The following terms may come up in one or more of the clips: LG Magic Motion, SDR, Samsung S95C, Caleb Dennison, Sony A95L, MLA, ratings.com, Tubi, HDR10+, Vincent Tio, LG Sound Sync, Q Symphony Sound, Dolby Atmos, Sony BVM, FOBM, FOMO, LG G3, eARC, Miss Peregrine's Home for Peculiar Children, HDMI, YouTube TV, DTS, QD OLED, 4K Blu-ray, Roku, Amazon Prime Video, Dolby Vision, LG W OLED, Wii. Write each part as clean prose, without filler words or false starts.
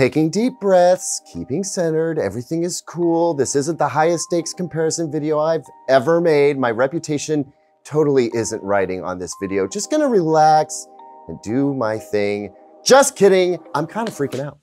Taking deep breaths, keeping centered, everything is cool. This isn't the highest stakes comparison video I've ever made. My reputation totally isn't riding on this video. Just gonna relax and do my thing. Just kidding, I'm kind of freaking out.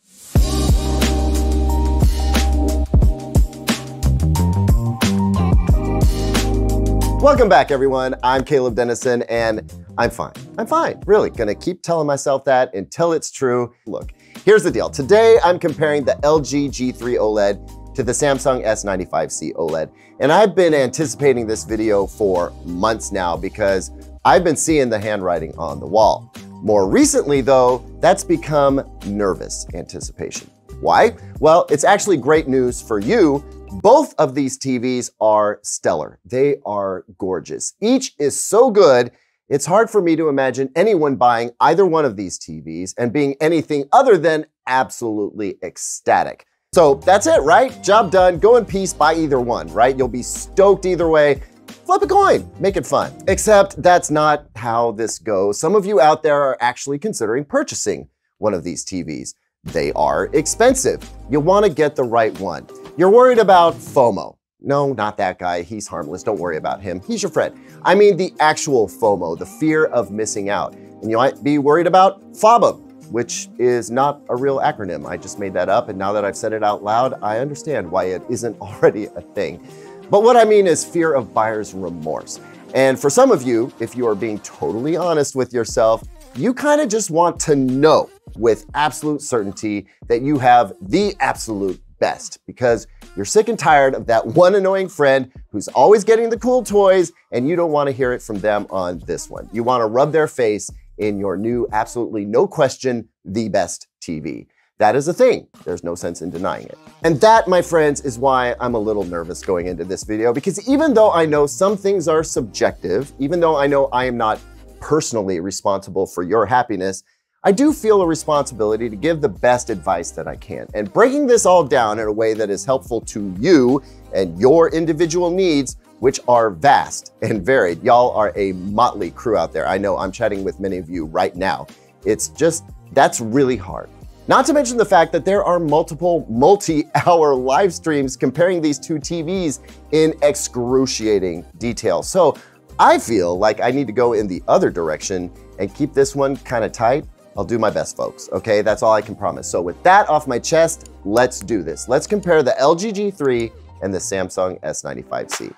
Welcome back, everyone. I'm Caleb Dennison, and I'm fine. I'm fine, really. Gonna keep telling myself that until it's true. Look, here's the deal. Today, I'm comparing the LG G3 OLED to the Samsung S95C OLED. And I've been anticipating this video for months now because I've been seeing the handwriting on the wall. More recently, though, that's become nervous anticipation. Why? Well, it's actually great news for you. Both of these TVs are stellar. They are gorgeous. Each is so good, it's hard for me to imagine anyone buying either one of these TVs and being anything other than absolutely ecstatic. So that's it, right? Job done. Go in peace, buy either one, right? You'll be stoked either way. Flip a coin, make it fun. Except that's not how this goes. Some of you out there are actually considering purchasing one of these TVs. They are expensive. You want to get the right one. You're worried about FOMO. No, not that guy. He's harmless. Don't worry about him. He's your friend. I mean the actual FOMO, the fear of missing out. And you might be worried about FOBM, which is not a real acronym. I just made that up. And now that I've said it out loud, I understand why it isn't already a thing. But what I mean is fear of buyer's remorse. And for some of you, if you are being totally honest with yourself, you kind of just want to know with absolute certainty that you have the absolute best, because you're sick and tired of that one annoying friend who's always getting the cool toys and you don't want to hear it from them on this one. You want to rub their face in your new, absolutely no question, the best TV. That is a thing. There's no sense in denying it. And that, my friends, is why I'm a little nervous going into this video, because even though I know some things are subjective, even though I know I am not personally responsible for your happiness, I do feel a responsibility to give the best advice that I can. And breaking this all down in a way that is helpful to you and your individual needs, which are vast and varied. Y'all are a motley crew out there. I know I'm chatting with many of you right now. It's just, that's really hard. Not to mention the fact that there are multiple multi-hour live streams comparing these two TVs in excruciating detail. So I feel like I need to go in the other direction and keep this one kind of tight. I'll do my best, folks, okay? That's all I can promise. So with that off my chest, let's do this. Let's compare the LG G3 and the Samsung S95C.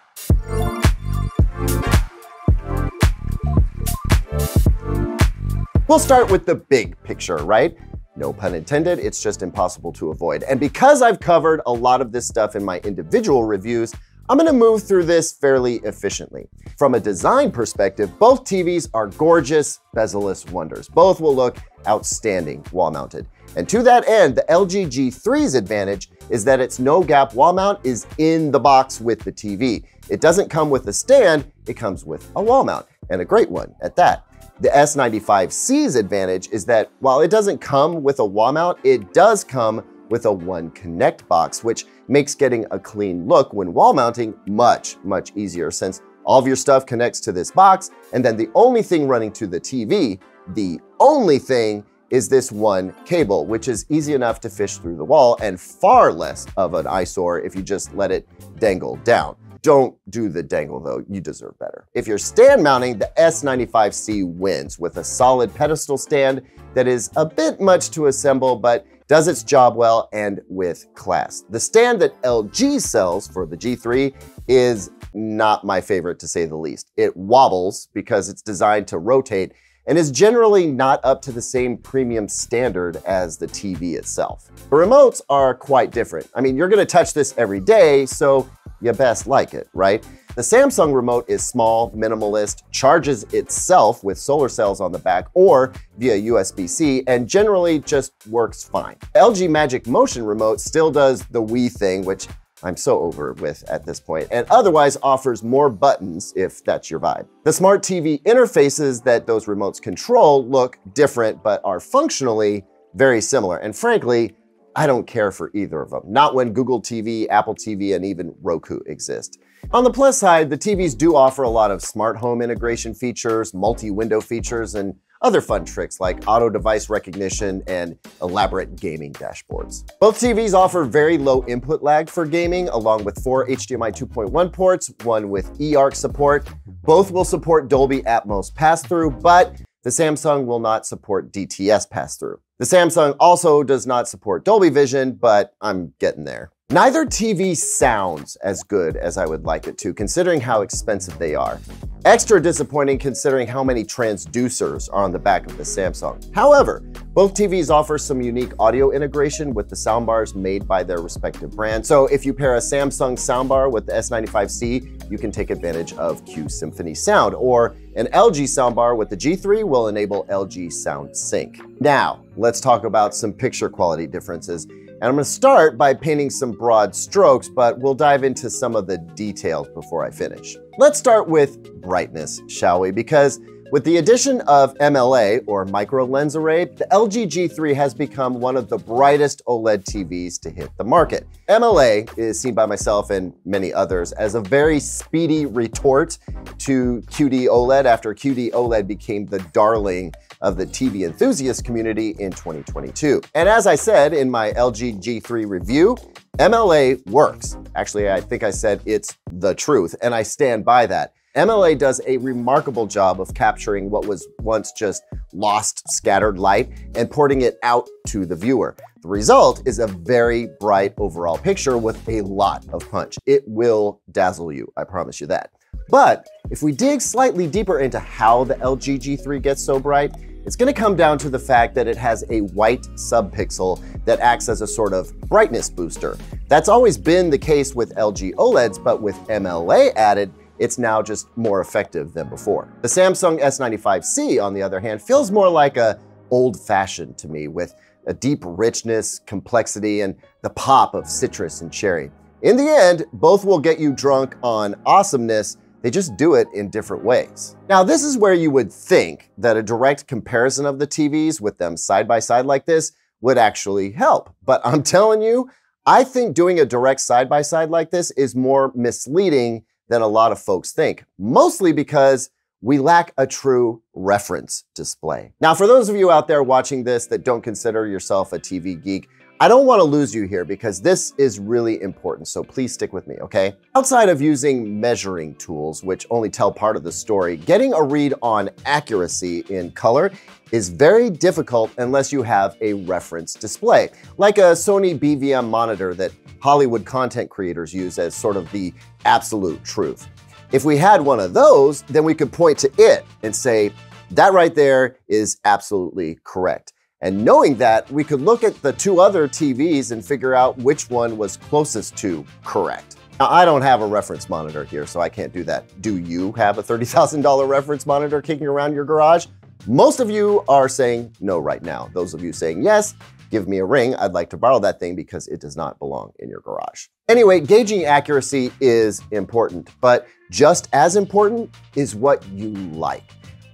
We'll start with the big picture, right? No pun intended, it's just impossible to avoid. And because I've covered a lot of this stuff in my individual reviews, I'm gonna move through this fairly efficiently. From a design perspective, both TVs are gorgeous, bezel-less wonders. Both will look outstanding wall-mounted. And to that end, the LG G3's advantage is that its no-gap wall mount is in the box with the TV. It doesn't come with a stand, it comes with a wall mount, and a great one at that. The S95C's advantage is that while it doesn't come with a wall mount, it does come with a one connect box, which makes getting a clean look when wall mounting much, much easier, since all of your stuff connects to this box. And then the only thing running to the TV, the only thing is this one cable, which is easy enough to fish through the wall and far less of an eyesore if you just let it dangle down. Don't do the dangle though, you deserve better. If you're stand mounting, the S95C wins with a solid pedestal stand that is a bit much to assemble, but does its job well and with class. The stand that LG sells for the G3 is not my favorite, to say the least. It wobbles because it's designed to rotate and is generally not up to the same premium standard as the TV itself. The remotes are quite different. I mean, you're gonna touch this every day, so you best like it, right? The Samsung remote is small, minimalist, charges itself with solar cells on the back or via USB-C, and generally just works fine. The LG Magic Motion remote still does the Wii thing, which I'm so over with at this point, and otherwise offers more buttons if that's your vibe. The smart TV interfaces that those remotes control look different, but are functionally very similar. And frankly, I don't care for either of them. Not when Google TV, Apple TV, and even Roku exist. On the plus side, the TVs do offer a lot of smart home integration features, multi-window features, and other fun tricks like auto device recognition and elaborate gaming dashboards. Both TVs offer very low input lag for gaming, along with 4 HDMI 2.1 ports, one with eARC support. Both will support Dolby Atmos pass-through, but the Samsung will not support DTS pass-through. The Samsung also does not support Dolby Vision, but I'm getting there. Neither TV sounds as good as I would like it to, considering how expensive they are. Extra disappointing considering how many transducers are on the back of the Samsung. However, both TVs offer some unique audio integration with the soundbars made by their respective brands. So if you pair a Samsung soundbar with the S95C, you can take advantage of Q Symphony Sound, or an LG soundbar with the G3 will enable LG Sound Sync. Now, let's talk about some picture quality differences. And I'm gonna start by painting some broad strokes, but we'll dive into some of the details before I finish. Let's start with brightness, shall we? Because with the addition of MLA, or micro lens array, the LG G3 has become one of the brightest OLED TVs to hit the market. MLA is seen by myself and many others as a very speedy retort to QD OLED after QD OLED became the darling of the TV enthusiast community in 2022. And as I said in my LG G3 review, MLA works. Actually, I think I said it's the truth, and I stand by that. MLA does a remarkable job of capturing what was once just lost, scattered light and porting it out to the viewer. The result is a very bright overall picture with a lot of punch. It will dazzle you, I promise you that. But if we dig slightly deeper into how the LG G3 gets so bright, it's gonna come down to the fact that it has a white subpixel that acts as a sort of brightness booster. That's always been the case with LG OLEDs, but with MLA added, it's now just more effective than before. The Samsung S95C, on the other hand, feels more like a old-fashioned to me, with a deep richness, complexity, and the pop of citrus and cherry. In the end, both will get you drunk on awesomeness, they just do it in different ways. Now, this is where you would think that a direct comparison of the TVs with them side by side like this would actually help, but I'm telling you, I think doing a direct side by side like this is more misleading than a lot of folks think, mostly because we lack a true reference display. Now, for those of you out there watching this that don't consider yourself a TV geek, I don't wanna lose you here because this is really important, so please stick with me, okay? Outside of using measuring tools, which only tell part of the story, getting a read on accuracy in color is very difficult unless you have a reference display, like a Sony BVM monitor that Hollywood content creators use as sort of the absolute truth. If we had one of those, then we could point to it and say, that right there is absolutely correct. And knowing that, we could look at the two other TVs and figure out which one was closest to correct. Now, I don't have a reference monitor here, so I can't do that. Do you have a $30,000 reference monitor kicking around your garage? Most of you are saying no right now. Those of you saying yes, give me a ring. I'd like to borrow that thing because it does not belong in your garage. Anyway, gauging accuracy is important, but just as important is what you like.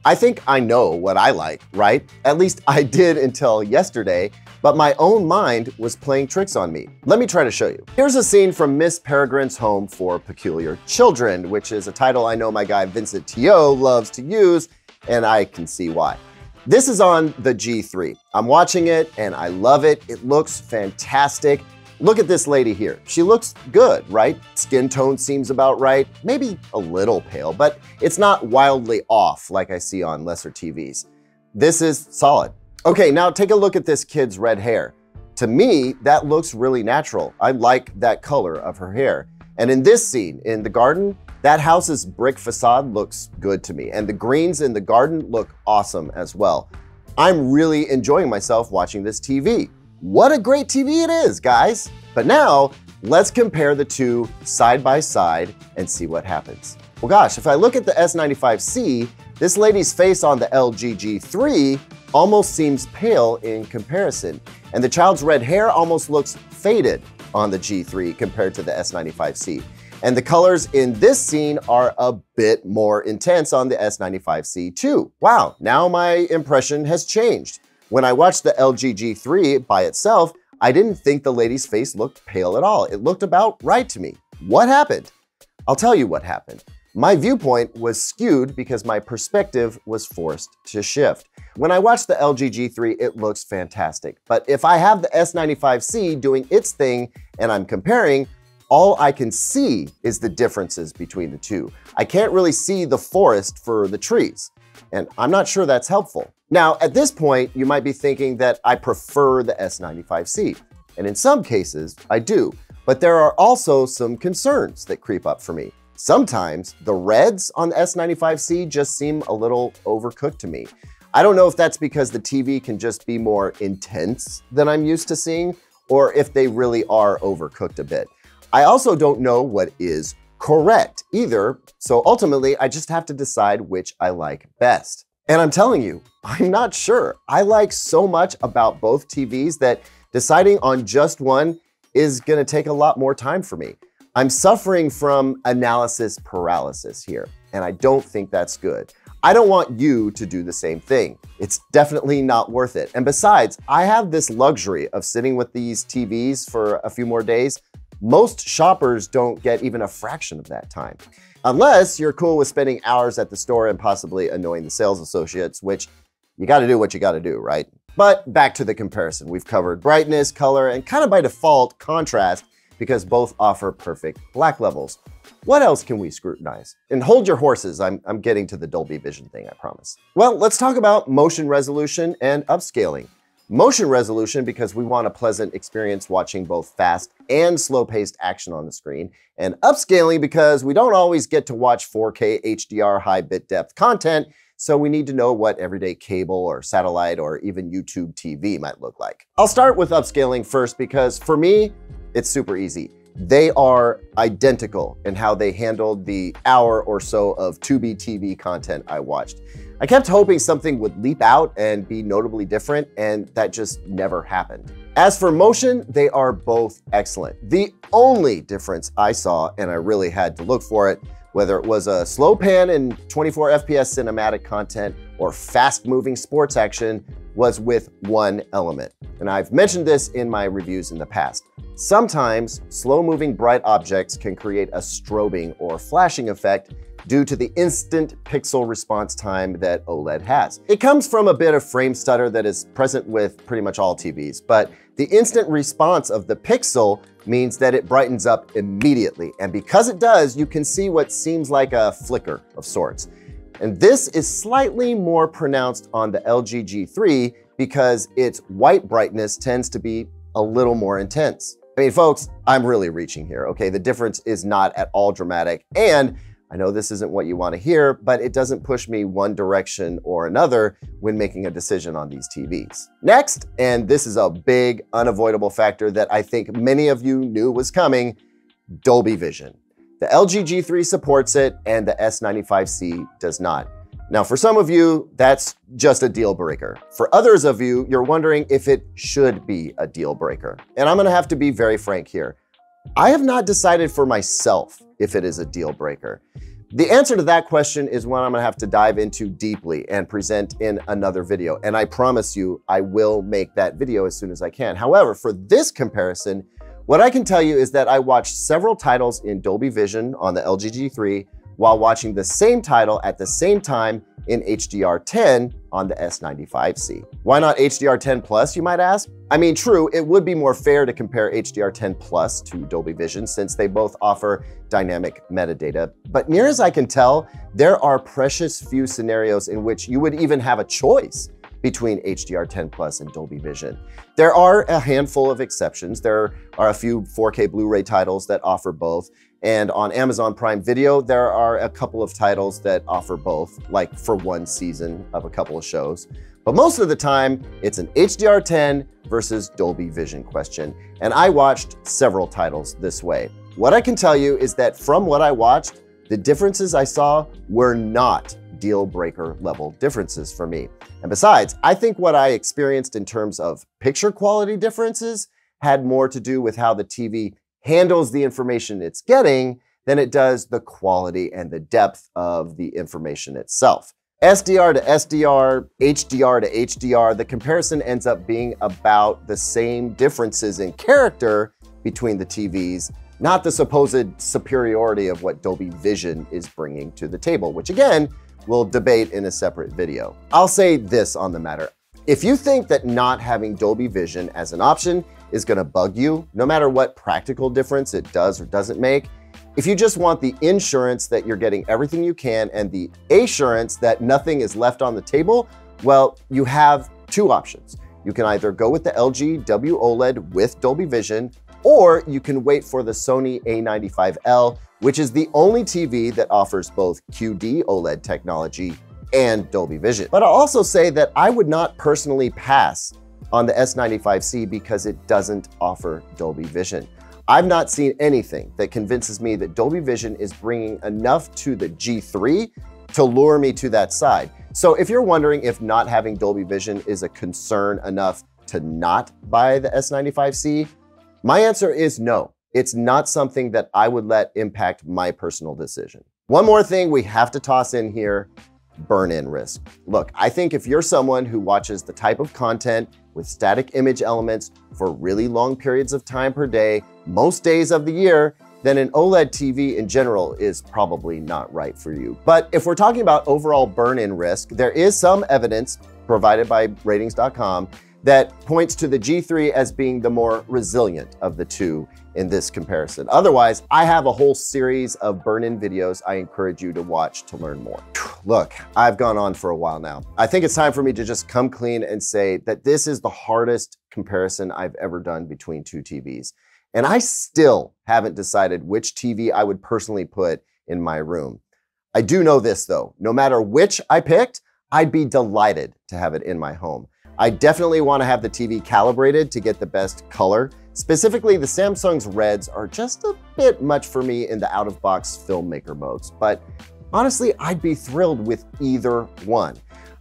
I think I know what I like, right? At least I did until yesterday, but my own mind was playing tricks on me. Let me try to show you. Here's a scene from Miss Peregrine's Home for Peculiar Children, which is a title I know my guy Vincent Tio loves to use, and I can see why. This is on the G3. I'm watching it and I love it. It looks fantastic. Look at this lady here. She looks good, right? Skin tone seems about right, maybe a little pale, but it's not wildly off like I see on lesser TVs. This is solid. Okay, now take a look at this kid's red hair. To me, that looks really natural. I like that color of her hair. And in this scene, in the garden, that house's brick facade looks good to me. And the greens in the garden look awesome as well. I'm really enjoying myself watching this TV. What a great TV it is, guys. But now, let's compare the two side by side and see what happens. Well, gosh, if I look at the S95C, this lady's face on the LG G3 almost seems pale in comparison. And the child's red hair almost looks faded on the G3 compared to the S95C. And the colors in this scene are a bit more intense on the S95C too. Wow, now my impression has changed. When I watched the LG G3 by itself, I didn't think the lady's face looked pale at all. It looked about right to me. What happened? I'll tell you what happened. My viewpoint was skewed because my perspective was forced to shift. When I watch the LG G3, it looks fantastic. But if I have the S95C doing its thing and I'm comparing, all I can see is the differences between the two. I can't really see the forest for the trees, and I'm not sure that's helpful. Now, at this point, you might be thinking that I prefer the S95C, and in some cases, I do. But there are also some concerns that creep up for me. Sometimes the reds on the S95C just seem a little overcooked to me. I don't know if that's because the TV can just be more intense than I'm used to seeing, or if they really are overcooked a bit. I also don't know what is correct either, so ultimately I just have to decide which I like best. And I'm telling you, I'm not sure. I like so much about both TVs that deciding on just one is gonna take a lot more time for me. I'm suffering from analysis paralysis here, and I don't think that's good. I don't want you to do the same thing. It's definitely not worth it. And besides, I have this luxury of sitting with these TVs for a few more days. Most shoppers don't get even a fraction of that time. Unless you're cool with spending hours at the store and possibly annoying the sales associates, which you gotta do what you gotta do, right? But back to the comparison. We've covered brightness, color, and kind of by default, contrast, because both offer perfect black levels. What else can we scrutinize? And hold your horses, I'm getting to the Dolby Vision thing, I promise. Well, let's talk about motion resolution and upscaling. Motion resolution because we want a pleasant experience watching both fast and slow-paced action on the screen, and upscaling because we don't always get to watch 4K HDR high bit depth content, so we need to know what everyday cable or satellite or even YouTube TV might look like. I'll start with upscaling first because for me, it's super easy. They are identical in how they handled the hour or so of Tubi TV content I watched. I kept hoping something would leap out and be notably different, and that just never happened. As for motion, they are both excellent. The only difference I saw, and I really had to look for it, whether it was a slow pan in 24 FPS cinematic content or fast-moving sports action, was with one element. And I've mentioned this in my reviews in the past. Sometimes slow-moving bright objects can create a strobing or flashing effect due to the instant pixel response time that OLED has. It comes from a bit of frame stutter that is present with pretty much all TVs, but the instant response of the pixel means that it brightens up immediately. And because it does, you can see what seems like a flicker of sorts. And this is slightly more pronounced on the LG G3 because its white brightness tends to be a little more intense. I mean, folks, I'm really reaching here, okay? The difference is not at all dramatic, and I know this isn't what you want to hear, but it doesn't push me one direction or another when making a decision on these TVs. Next, and this is a big unavoidable factor that I think many of you knew was coming, Dolby Vision. The LG G3 supports it, and the S95C does not. Now, for some of you, that's just a deal breaker. For others of you, you're wondering if it should be a deal breaker. And I'm gonna have to be very frank here. I have not decided for myself if it is a deal breaker. The answer to that question is one I'm gonna have to dive into deeply and present in another video. And I promise you, I will make that video as soon as I can. However, for this comparison, what I can tell you is that I watched several titles in Dolby Vision on the LG G3, while watching the same title at the same time in HDR10 on the S95C. Why not HDR10+, you might ask? I mean, true, it would be more fair to compare HDR10+ to Dolby Vision since they both offer dynamic metadata. But near as I can tell, there are precious few scenarios in which you would even have a choice between HDR10+ and Dolby Vision. There are a handful of exceptions. There are a few 4K Blu-ray titles that offer both. And on Amazon Prime Video, there are a couple of titles that offer both, like for one season of a couple of shows. But most of the time, it's an HDR10 versus Dolby Vision question. And I watched several titles this way. What I can tell you is that from what I watched, the differences I saw were not deal breaker level differences for me. And besides, I think what I experienced in terms of picture quality differences had more to do with how the TV handles the information it's getting than it does the quality and the depth of the information itself. SDR to SDR, HDR to HDR, the comparison ends up being about the same differences in character between the TVs not the supposed superiority of what Dolby Vision is bringing to the table, which again, we'll debate in a separate video. I'll say this on the matter. If you think that not having Dolby Vision as an option is gonna bug you, no matter what practical difference it does or doesn't make, if you just want the insurance that you're getting everything you can and the assurance that nothing is left on the table, well, you have two options. You can either go with the LG W OLED with Dolby Vision, or you can wait for the Sony A95L, which is the only TV that offers both QD OLED technology and Dolby Vision. But I'll also say that I would not personally pass on the S95C because it doesn't offer Dolby Vision. I've not seen anything that convinces me that Dolby Vision is bringing enough to the G3 to lure me to that side. So if you're wondering if not having Dolby Vision is a concern enough to not buy the S95C, my answer is no. It's not something that I would let impact my personal decision. One more thing we have to toss in here, burn-in risk. Look, I think if you're someone who watches the type of content with static image elements for really long periods of time per day, most days of the year, then an OLED TV in general is probably not right for you. But if we're talking about overall burn-in risk, there is some evidence provided by ratings.com that points to the G3 as being the more resilient of the two in this comparison. Otherwise, I have a whole series of burn-in videos I encourage you to watch to learn more. Look, I've gone on for a while now. I think it's time for me to just come clean and say that this is the hardest comparison I've ever done between two TVs. And I still haven't decided which TV I would personally put in my room. I do know this though, no matter which I picked, I'd be delighted to have it in my home. I definitely want to have the TV calibrated to get the best color. Specifically, the Samsung's reds are just a bit much for me in the out-of-box filmmaker modes, but honestly, I'd be thrilled with either one.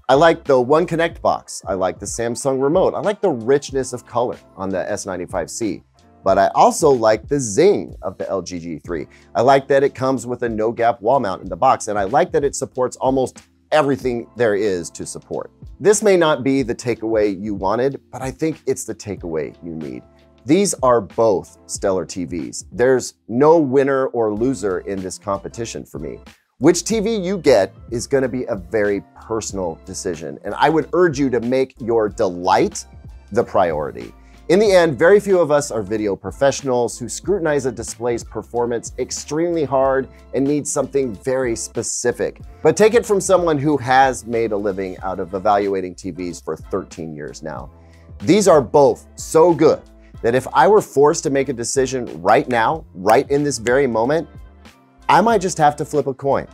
I like the One Connect box. I like the Samsung remote. I like the richness of color on the S95C, but I also like the zing of the LG G3. I like that it comes with a no-gap wall mount in the box, and I like that it supports almost everything there is to support. This may not be the takeaway you wanted, but I think it's the takeaway you need. These are both stellar TVs. There's no winner or loser in this competition for me. Which TV you get is gonna be a very personal decision, and I would urge you to make your delight the priority. In the end, very few of us are video professionals who scrutinize a display's performance extremely hard and need something very specific. But take it from someone who has made a living out of evaluating TVs for 13 years now. These are both so good that if I were forced to make a decision right now, right in this very moment, I might just have to flip a coin.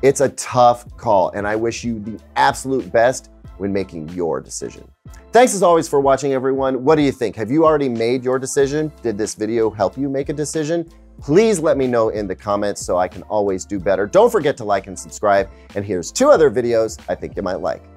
It's a tough call, and I wish you the absolute best when making your decision. Thanks as always for watching, everyone. What do you think? Have you already made your decision? Did this video help you make a decision? Please let me know in the comments so I can always do better. Don't forget to like and subscribe. And here's two other videos I think you might like.